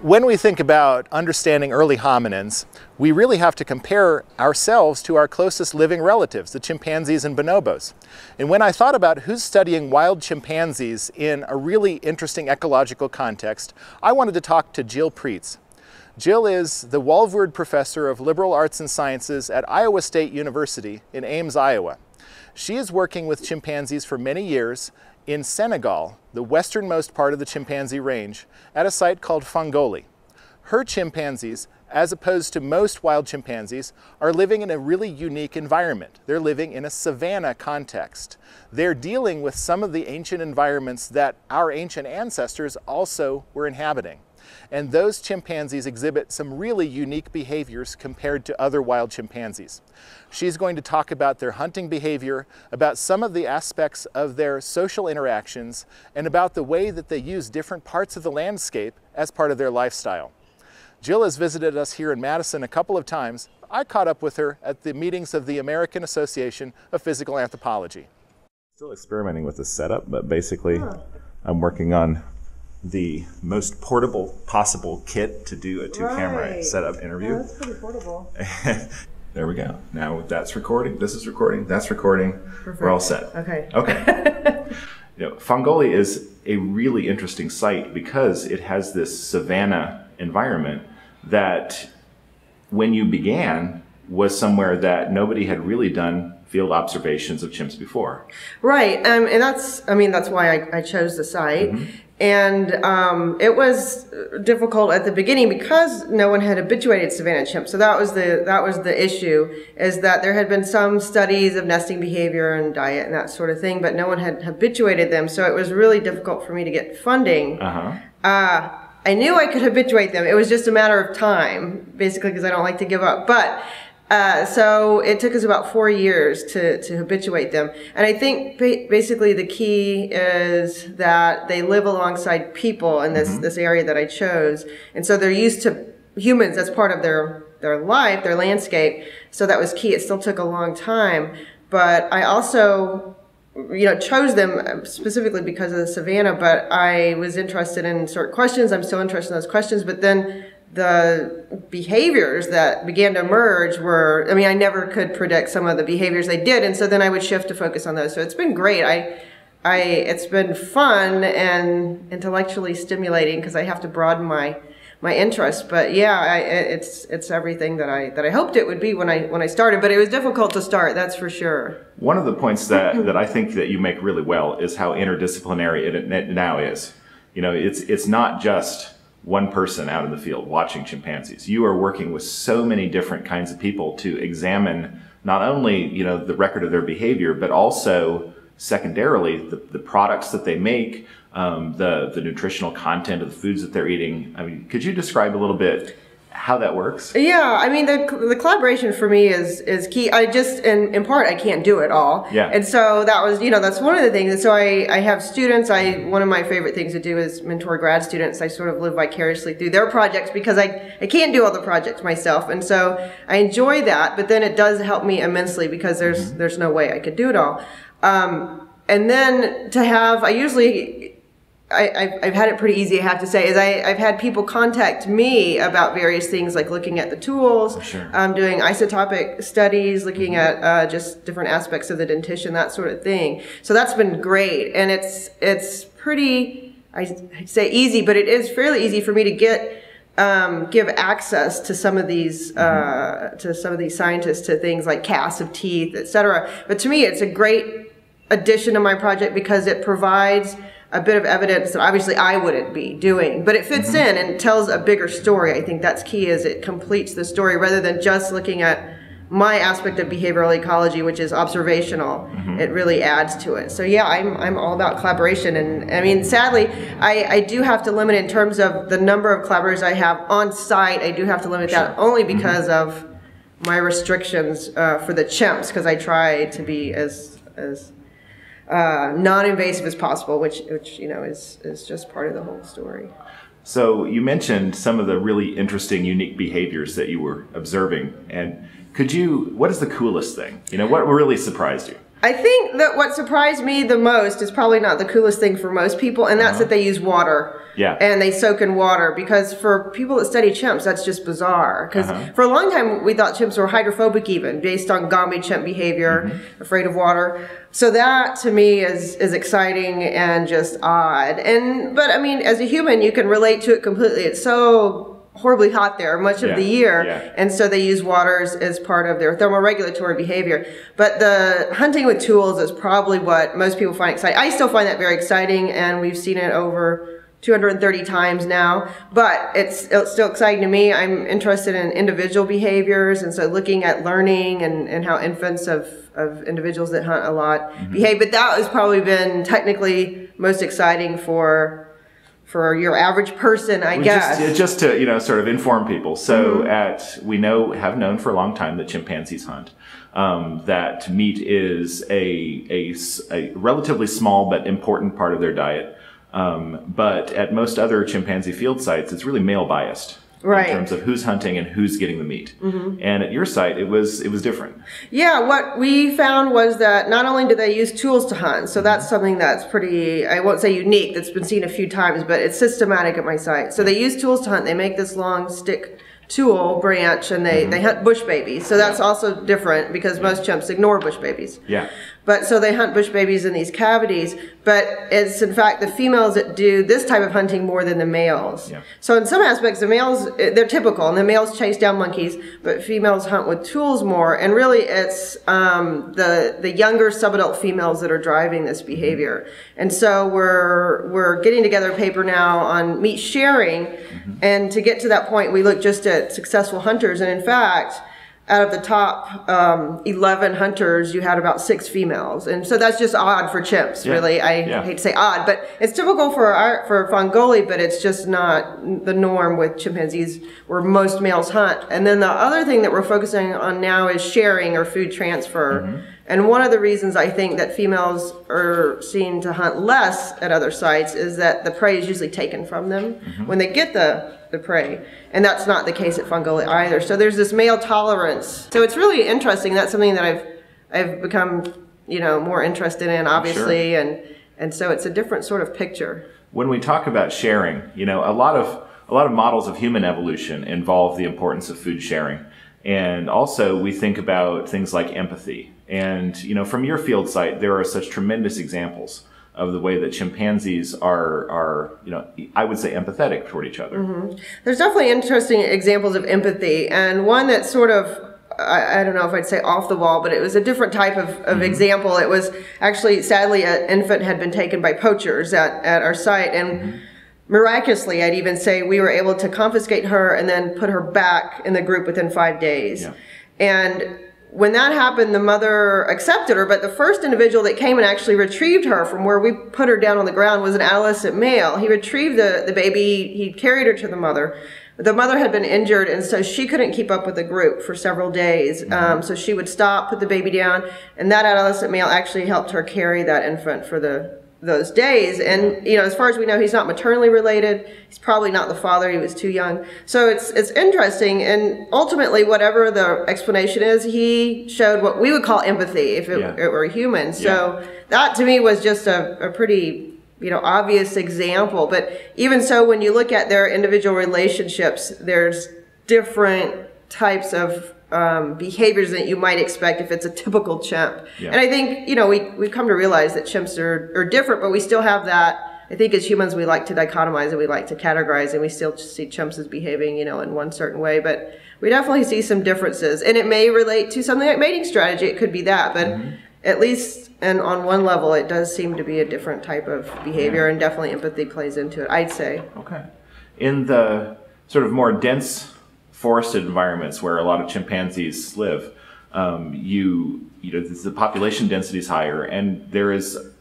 When we think about understanding early hominins, we really have to compare ourselves to our closest living relatives, the chimpanzees and bonobos. And when I thought about who's studying wild chimpanzees in a really interesting ecological context, I wanted to talk to Jill Pruetz. Jill is the Walvoord Professor of Liberal Arts and Sciences at Iowa State University in Ames, Iowa. She is working with chimpanzees for many years in Senegal, the westernmost part of the chimpanzee range, at a site called Fongoli. Her chimpanzees, as opposed to most wild chimpanzees, are living in a really unique environment. They're living in a savanna context. They're dealing with some of the ancient environments that our ancient ancestors also were inhabiting. And those chimpanzees exhibit some really unique behaviors compared to other wild chimpanzees. She's going to talk about their hunting behavior, about some of the aspects of their social interactions, and about the way that they use different parts of the landscape as part of their lifestyle. Jill has visited us here in Madison a couple of times. I caught up with her at the meetings of the American Association of Physical Anthropology. Still experimenting with the setup, but basically I'm working on the most portable possible kit to do a two-camera setup interview. Yeah, that's pretty portable. There we go. Now that's recording. This is recording. That's recording. Perfect. We're all set. Okay. Okay. You know, Fongoli is a really interesting site because it has this savanna environment that, when you began, was somewhere that nobody had really done field observations of chimps before. Right, and that's why I chose the site. Mm-hmm. And it was difficult at the beginning because no one had habituated savanna chimps. So that was the issue, is that there had been some studies of nesting behavior and diet and that sort of thing, but no one had habituated them. So it was really difficult for me to get funding. I knew I could habituate them. It was just a matter of time, basically, because I don't like to give up. But so it took us about 4 years to habituate them. And I think basically the key is that they live alongside people in this, this area that I chose. And so they're used to humans as part of their life, their landscape. So that was key. It still took a long time. But I also, you know, chose them specifically because of the savanna, but I was interested in certain questions. I'm still interested in those questions, but then the behaviors that began to emerge were, I mean, I never could predict some of the behaviors they did, and so then I would shift to focus on those. So it's been great. It's been fun and intellectually stimulating because I have to broaden my interest. But yeah, it's everything that I hoped it would be when I started. But it was difficult to start, that's for sure. One of the points that I think that you make really well is how interdisciplinary it now is. You know, it's not just one person out in the field watching chimpanzees. You are working with so many different kinds of people to examine not only, you know, the record of their behavior, but also secondarily the products that they make, the nutritional content of the foods that they're eating. I mean, could you describe a little bit how that works? Yeah, I mean, the collaboration for me is key. I just, in part, I can't do it all. Yeah. And so that was, you know, that's one of the things. And so I have students. One of my favorite things to do is mentor grad students. I sort of live vicariously through their projects because I can't do all the projects myself. And so I enjoy that, but then it does help me immensely because there's no way I could do it all. And then to have, I've had it pretty easy, I have to say, is I've had people contact me about various things, like looking at the tools, doing isotopic studies, looking at just different aspects of the dentition, that sort of thing. So that's been great, and it's pretty, I'd say easy, but it is fairly easy for me to get give access to some of these scientists, to things like casts of teeth, etc. But to me, it's a great addition to my project because it provides a bit of evidence that obviously I wouldn't be doing, but it fits in and tells a bigger story. I think that's key, is it completes the story rather than just looking at my aspect of behavioral ecology, which is observational. It really adds to it. So yeah, I'm all about collaboration, and I mean, sadly, I do have to limit in terms of the number of collaborators I have on site. I do have to limit that only because of my restrictions for the chimps, because I try to be as non-invasive as possible, which you know is just part of the whole story. So you mentioned some of the really interesting, unique behaviors that you were observing, and what is the coolest thing? You know, what really surprised you? I think that what surprised me the most is probably not the coolest thing for most people, and that's that they use water. Yeah. And they soak in water, because for people that study chimps, that's just bizarre. Because for a long time, we thought chimps were hydrophobic even, based on Gombe chimp behavior, afraid of water. So that, to me, is exciting and just odd. And but, I mean, as a human, you can relate to it completely. It's so horribly hot there much of the year, and so they use water as part of their thermoregulatory behavior. But the hunting with tools is probably what most people find exciting. I still find that very exciting, and we've seen it over 230 times now, but it's still exciting to me. I'm interested in individual behaviors, and so looking at learning and how infants of individuals that hunt a lot behave. But that has probably been technically most exciting for your average person, I guess. Just to, you know, sort of inform people. So we have known for a long time that chimpanzees hunt, that meat is a relatively small but important part of their diet. But at most other chimpanzee field sites, it's really male biased. Right. In terms of who's hunting and who's getting the meat. And at your site, it was different. Yeah, what we found was that not only do they use tools to hunt, so that's something that's pretty, I won't say unique, that's been seen a few times, but it's systematic at my site. So they use tools to hunt. They make this long stick tool branch, and they hunt bush babies. So that's also different, because most chimps ignore bush babies. Yeah. But so they hunt bush babies in these cavities, but it's in fact the females that do this type of hunting more than the males. Yeah. So in some aspects, the males, they're typical, and the males chase down monkeys, but females hunt with tools more, and really it's the younger subadult females that are driving this behavior. And so we're getting together a paper now on meat sharing, and to get to that point, we look just at successful hunters, and in fact, out of the top 11 hunters, you had about 6 females. And so that's just odd for chimps, really. I hate to say odd, but it's typical for Fongoli, but it's just not the norm with chimpanzees, where most males hunt. And then the other thing that we're focusing on now is sharing, or food transfer. And one of the reasons I think that females are seen to hunt less at other sites is that the prey is usually taken from them when they get the prey. And that's not the case at Fongoli either. So there's this male tolerance. So it's really interesting. That's something that I've become, you know, more interested in, obviously. And so it's a different sort of picture. When we talk about sharing, you know, a lot of models of human evolution involve the importance of food sharing. And also we think about things like empathy. And, you know, from your field site, there are such tremendous examples of the way that chimpanzees are, you know, I would say empathetic toward each other. There's definitely interesting examples of empathy. And one that sort of, I don't know if I'd say off the wall, but it was a different type of example. It was actually, sadly, an infant had been taken by poachers at our site. And miraculously, I'd even say, we were able to confiscate her and then put her back in the group within 5 days. And when that happened, the mother accepted her, but the first individual that came and actually retrieved her from where we put her down on the ground was an adolescent male. He retrieved the baby, he carried her to the mother. The mother had been injured, and so she couldn't keep up with the group for several days. So she would stop, put the baby down, and that adolescent male actually helped her carry that infant for those days. And, you know, as far as we know, he's not maternally related. He's probably not the father. He was too young. So it's interesting. And ultimately, whatever the explanation is, he showed what we would call empathy if it were human. So that to me was just a pretty, you know, obvious example. But even so, when you look at their individual relationships, there's different types of behaviors that you might expect if it's a typical chimp. And I think, you know, we've come to realize that chimps are different, but we still have that. I think as humans, we like to dichotomize and we like to categorize, and we still see chimps as behaving, you know, in one certain way, but we definitely see some differences, and it may relate to something like mating strategy. It could be that, but at least, and on one level, it does seem to be a different type of behavior, and definitely empathy plays into it, I'd say. Okay. In the sort of more dense forested environments where a lot of chimpanzees live, you know, the population density is higher, and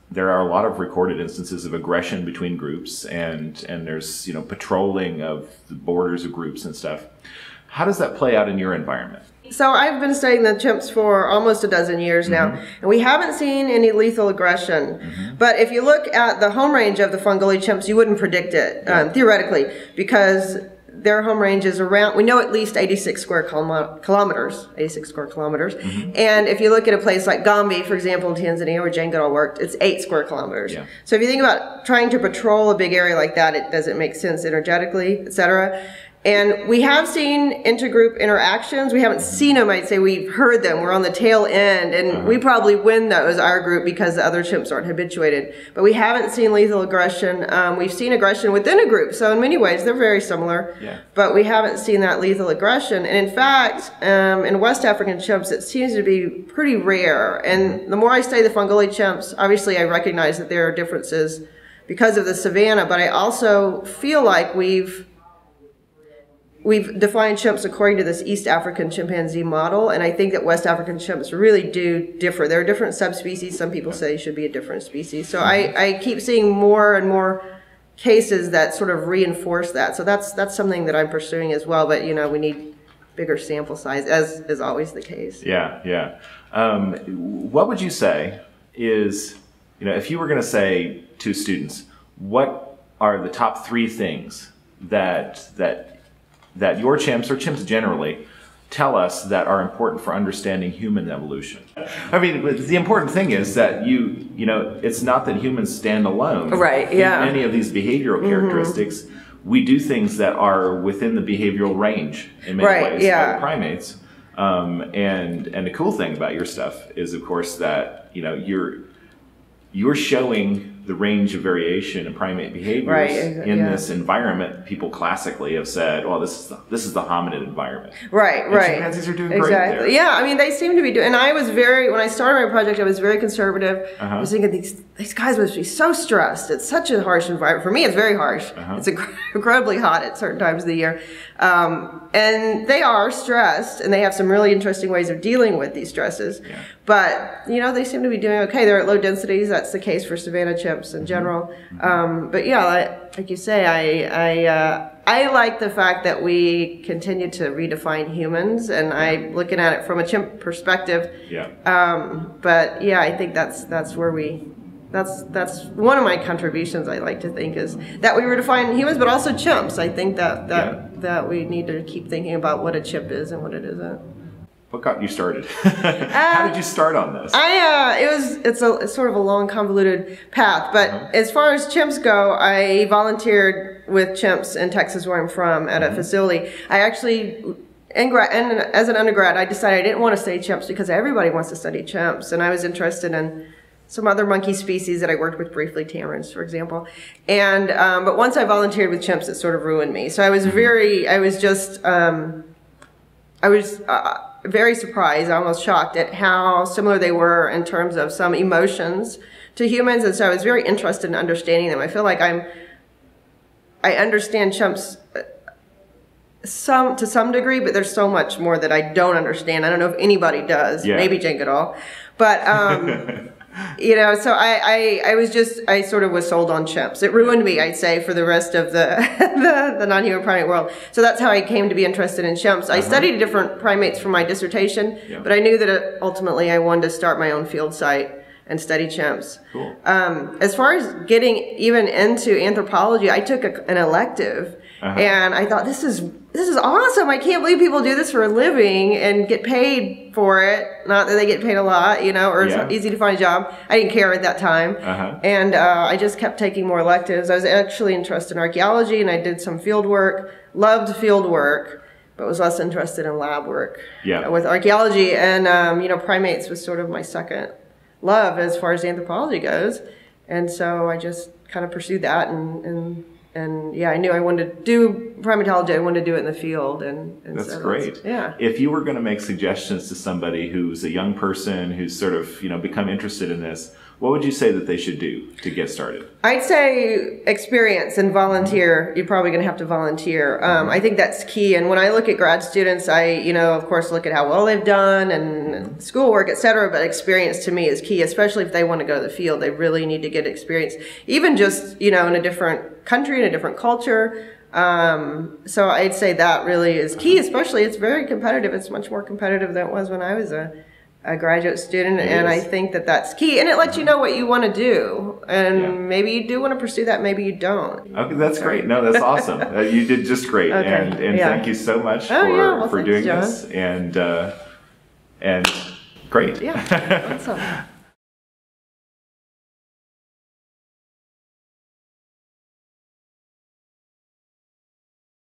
there are a lot of recorded instances of aggression between groups, and there's, you know, patrolling of the borders of groups and stuff. How does that play out in your environment? So I've been studying the chimps for almost a dozen years now, and we haven't seen any lethal aggression. But if you look at the home range of the Fongoli chimps, you wouldn't predict it, theoretically, because their home range is around, we know at least 86 square kilometers, 86 square kilometers. Mm-hmm. And if you look at a place like Gombe, for example, in Tanzania, where Jane Goodall worked, it's 8 square kilometers. Yeah. So if you think about trying to patrol a big area like that, it doesn't make sense energetically, etc. And we have seen intergroup interactions. We haven't seen them, I'd say we've heard them. We're on the tail end, and we probably win those, our group, because the other chimps aren't habituated. But we haven't seen lethal aggression. We've seen aggression within a group, so in many ways they're very similar. Yeah. But we haven't seen that lethal aggression. And in fact, in West African chimps, it seems to be pretty rare. And the more I study the Fongoli chimps, obviously I recognize that there are differences because of the savanna, but I also feel like we've defined chimps according to this East African chimpanzee model, and I think that West African chimps really do differ. There are different subspecies. Some people say they should be a different species. So I keep seeing more and more cases that sort of reinforce that. So that's something that I'm pursuing as well, but you know, we need bigger sample size, as is always the case. Yeah, yeah. What would you say is, you know, if you were going to say to students, what are the top 3 things that your chimps, or chimps generally, tell us that are important for understanding human evolution? I mean, the important thing is that you know, it's not that humans stand alone in any of these behavioral characteristics. We do things that are within the behavioral range in many ways like primates. And the cool thing about your stuff is, of course, that you know, you're showing the range of variation in primate behaviors in this environment. People classically have said, "Well, this is the hominid environment." Right. Chimpanzees are doing great there. Yeah, I mean, they seem to be doing. And I was when I started my project, I was very conservative. I was thinking these guys must be so stressed. It's such a harsh environment. For me, it's very harsh. It's incredibly hot at certain times of the year, and they are stressed, and they have some really interesting ways of dealing with these stresses. Yeah. But you know, they seem to be doing okay. They're at low densities. That's the case for savanna chimps in general, but yeah, like you say, I like the fact that we continue to redefine humans, and I'm looking at it from a chimp perspective. Yeah. But yeah, I think that's one of my contributions. I like to think is that we redefine humans, but also chimps. I think that we need to keep thinking about what a chimp is and what it isn't. What got you started? How did you start on this? It's sort of a long, convoluted path, but as far as chimps go, I volunteered with chimps in Texas, where I'm from, at a facility. I actually, and as an undergrad, I decided I didn't want to study chimps because everybody wants to study chimps, and I was interested in some other monkey species that I worked with briefly, tamarins, for example. And but once I volunteered with chimps, it sort of ruined me. So I was very surprised, almost shocked at how similar they were in terms of some emotions to humans, and so I was very interested in understanding them. I feel like I understand chimps to some degree, but there's so much more that I don't understand. I don't know if anybody does, maybe Jane Goodall, but you know, so I sort of was sold on chimps. It ruined me, I'd say, for the rest of the non-human primate world. So that's how I came to be interested in chimps. I studied different primates for my dissertation, but I knew that ultimately I wanted to start my own field site and study chimps. Cool. As far as getting even into anthropology, I took an elective, and I thought, this is awesome. I can't believe people do this for a living and get paid for it. Not that they get paid a lot, you know, or it's not easy to find a job. I didn't care at that time. And I just kept taking more electives. I was actually interested in archaeology, and I did some field work, loved field work, but was less interested in lab work with archaeology. And, you know, primates was sort of my second love as far as anthropology goes. And so I just kind of pursued that and yeah, I knew I wanted to do primatology. I wanted to do it in the field, and that's so great. If you were going to make suggestions to somebody who's a young person who's sort of, you know, become interested in this, what would you say that they should do to get started? I'd say experience and volunteer. You're probably going to have to volunteer. I think that's key. And when I look at grad students, I, you know, of course, look at how well they've done and schoolwork, etc. But experience to me is key, especially if they want to go to the field. They really need to get experience, even just, you know, in a different country, in a different culture. So I'd say that really is key, especially it's very competitive. It's much more competitive than it was when I was a a graduate student, and I think that that's key, and it lets you know what you want to do, and maybe you do want to pursue that, maybe you don't. Okay, that's great. No, that's awesome. You did just great, okay. and thank you so much for doing this, and great. Yeah, awesome.